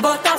but I